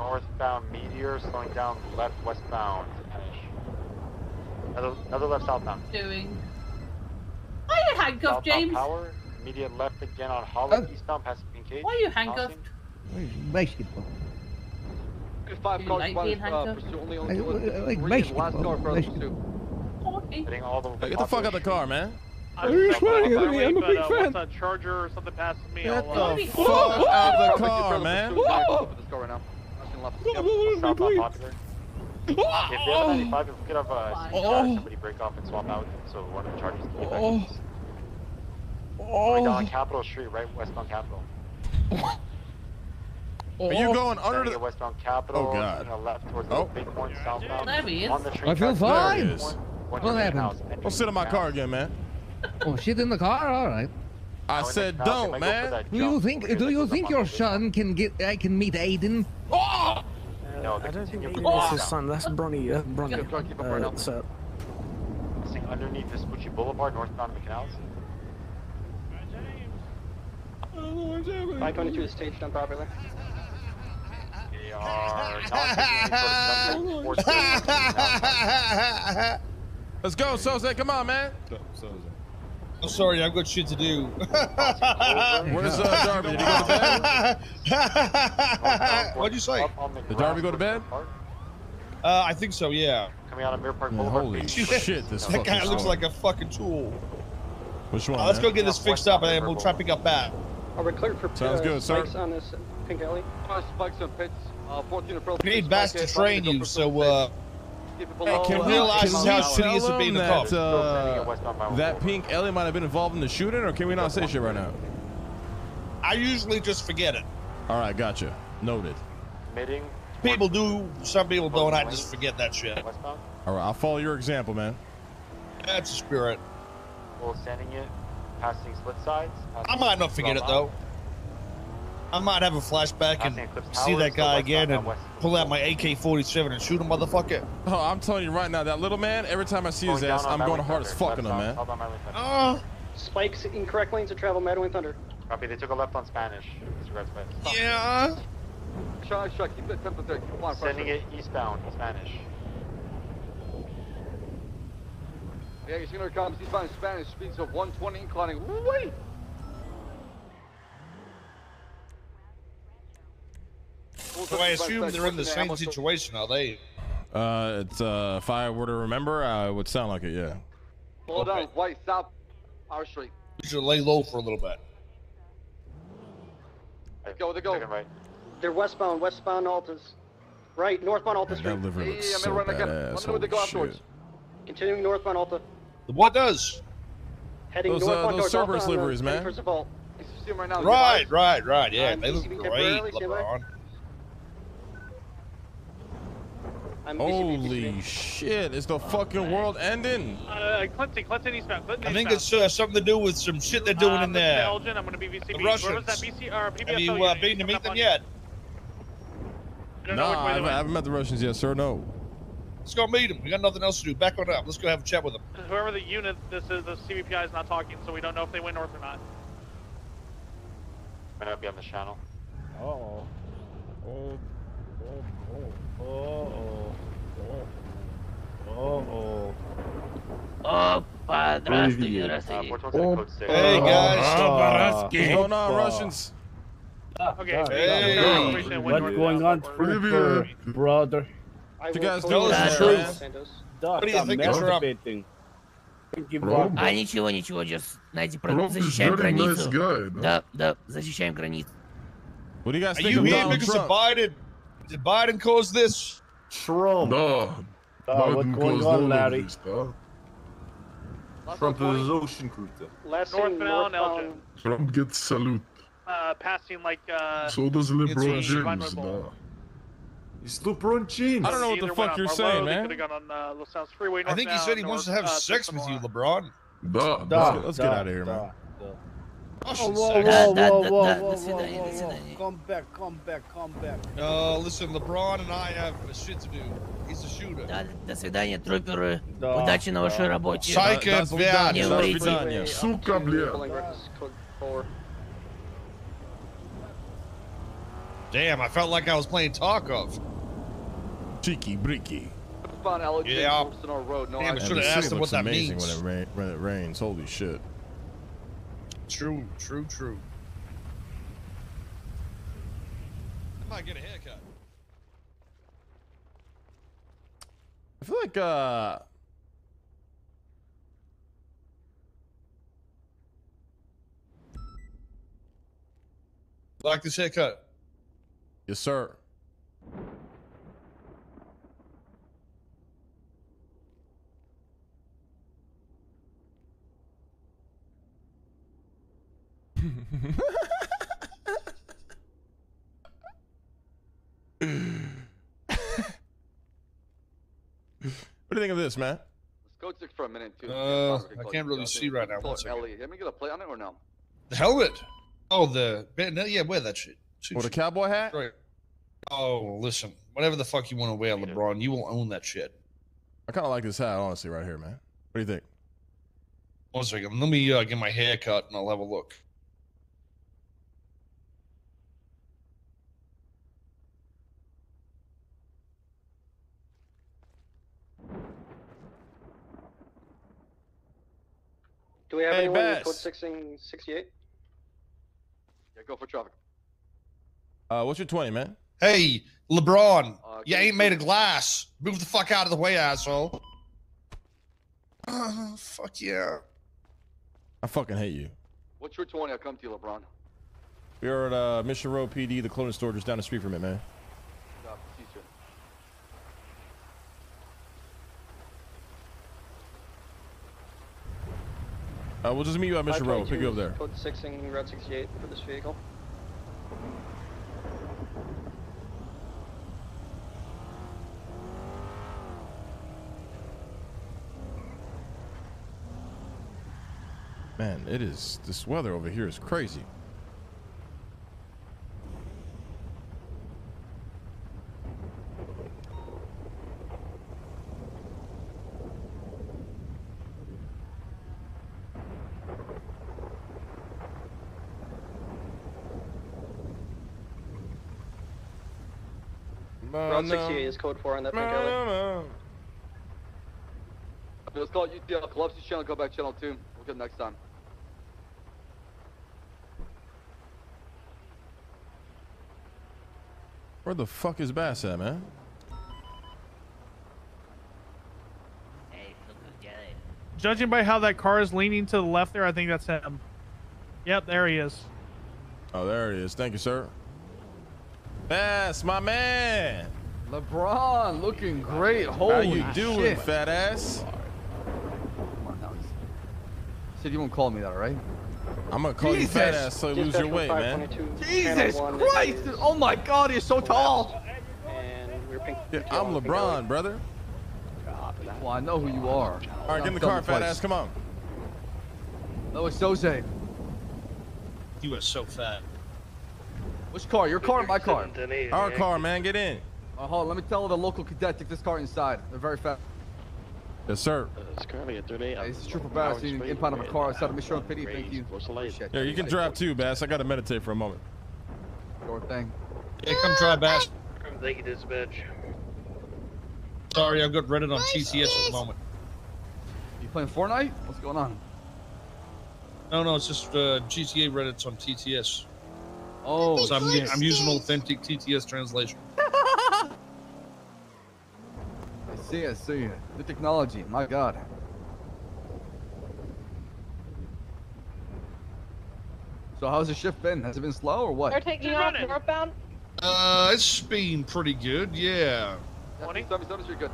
northbound Meteor, slowing down left westbound. Another left southbound. Doing. Why are you handcuffed, James? Power, immediate left again on Holland, eastbound past Pink Cage. Why are you handcuffed? Where's basketball? 5 cars only on get the fuck out of the car, man. I'm a big fan. A charger or something passes me. Get the fuck out of the car, man. Somebody break off and swap out, so one of the chargers can get back. Going down Capitol Street, right west on Capitol. Are you going under the westbound Capitol? Oh god! Left towards the big one southbound. I feel fine. What happened? Don't sit in my car again, man. Oh, shit in the car. All right. I said don't, man. Do you think your son can get? I can meet Aiden. Oh! No, I don't think that's his son. That's Bronny. What's up? Passing underneath this Bucci Boulevard, northbound of the canals. 522 is staged unproperly. They are not. Let's go, Soze. Come on, man. I'm sorry, I've got shit to do. Where's Darby? Did he go to bed? What'd you say? Did Darby go to bed? I think so, yeah. Coming out of Mirror Park Boulevard. Holy shit, this fucking guy looks like a fucking tool. Which one? Let's go get this fixed up and we'll try to pick up back. Are we cleared for spikes on this pink alley? Spikes on pits. 14 approach. We need Bass to train you, so can realize how serious it being the cop. That pink alley might have been involved in the shooting, or can we not say shit right now? I usually just forget it. All right, gotcha. Noted. People do. Some people don't. I just forget that shit. All right, I'll follow your example, man. That's the spirit. We'll sending it, passing split sides. Passing I might not forget it though. I might have a flashback and see that guy again and pull out my AK-47 and shoot a motherfucker. Oh, I'm telling you right now, that little man. Every time I see his ass, I'm going hard as fucking him, man. Spikes incorrect lanes of travel. Madwin Thunder. Copy. They took a left on Spanish. Yeah. Keep that temperature. Sending it eastbound Spanish. Yeah, you're seeing our comms. He's finding Spanish speeds of 120 inclining. Wait! So I assume they're in the same situation, are they? If I were to remember, it would sound like it, yeah. Hold on, white south our street. We should lay low for a little bit. They're westbound, Altus. Right, northbound Altus Street. That liver looks so badass. Holy shit. Continuing northbound Alta. What does? Heading northbound those Cerberus liveries, man. First of all, right. Yeah, they look great, LeBron. Holy shit! Is the fucking world ending? Clinton eastbound. I think it's something to do with some shit they're doing in there. Belgian, I'm gonna be VCB. The Russians. Have you been to meet them yet? No, I haven't met the Russians yet, sir. No. Let's go meet him. We got nothing else to do. Back on up. Let's go have a chat with him. Whoever the unit this is, the CBPI is not talking, so we don't know if they went north or not. Might not be on the channel. Oh. Hey guys. What's going on, Russians? Okay. Hey. What's going on, brother? You guys know the truth. What do you think is happening? А ничего, ничего, just защищаем границу. Да, защищаем границу. What do you guys think of Donald Trump? Did Biden cause this? Trump. No. Biden caused all of this, though. Trump is a ocean creature. Northbound Elgin. Trump gets salute. Passing like. So does LeBron James, though. It's LeBron James. I don't know what the fuck you're saying, man. I think he said he wants to have sex with you, LeBron. Let's get out of here, man. Whoa. Come back. Listen, LeBron and I have shit to do. He's a shooter. До свидания, трупперы. Удачи на вашей работе. Psycho, блядь. Сука, блядь. Damn, I felt like I was playing Tarkov. Cheeky, breaky. Yeah, damn, I should have asked him what that means. When it rains, holy shit. True, true, true. I might get a haircut. I feel like, like this haircut? Yes, sir. What do you think of this, man? Let's go for a minute, too. I can't really see right now. Let me get a play on it or no? The helmet? Oh, the bandana? Yeah, wear that shit. Or the cowboy hat? Right. Oh, listen. Whatever the fuck you want to wear, LeBron, you will own that shit. I kind of like this hat, honestly, right here, man. What do you think? One second. Let me get my hair cut and I'll have a look. Do we have anyone with code 1668? Yeah, go for traffic. What's your 20, man? Hey, LeBron, you ain't made of glass. Move the fuck out of the way, asshole. Fuck yeah. I fucking hate you. What's your 20? I'll come to you, LeBron. We are at Mission Row PD. The clothing store just down the street from it, man. We'll just meet you at Mission Row. We'll pick you up there. Code 16, Route 68 for this vehicle. Man, it is. This weather over here is crazy. Route 68 is code 4 on that pink alley. Let's call UTL. Collapse this channel, go back channel 2. We'll get next time. Where the fuck is Bass at, man? Hey, look who's getting it. Judging by how that car is leaning to the left there, I think that's him. Yep, there he is. Oh, there he is. Thank you, sir. Bass, my man. LeBron, looking great. Holy shit. How you doing, fat ass? Come on, now. You said you won't call me that, all right? I'm gonna call you fat ass so you lose your weight, man. Jesus Christ! Oh my God, he's so tall. And we're pink, I'm LeBron, brother. Well, I know who you are. All right, get in the car, fat ass. Come on. No, it's Jose. You are so fat. Which car? Your car or my car? Our car, man. Get in. Hold on. Let me tell the local cadet to take this car inside. They're very fast. Yes, sir. It's currently at 38. Hey, this is Trooper Bass. You need an impound of a car outside of Mission Row PD. Thank you. Yeah, you can drive too, Bass. I got to meditate for a moment. Sure thing. Yeah, come drive, Bass. Thank you, dispatch. Sorry, I've got Reddit on TTS for the moment. You playing Fortnite? What's going on? No, no, it's just GTA Reddit's on TTS. Oh, so I'm using authentic TTS translation. I see it, see it. The technology, my God. So how's the shift been? Has it been slow or what? They're taking off northbound. It's been pretty good, yeah. 20? 77's, you're good.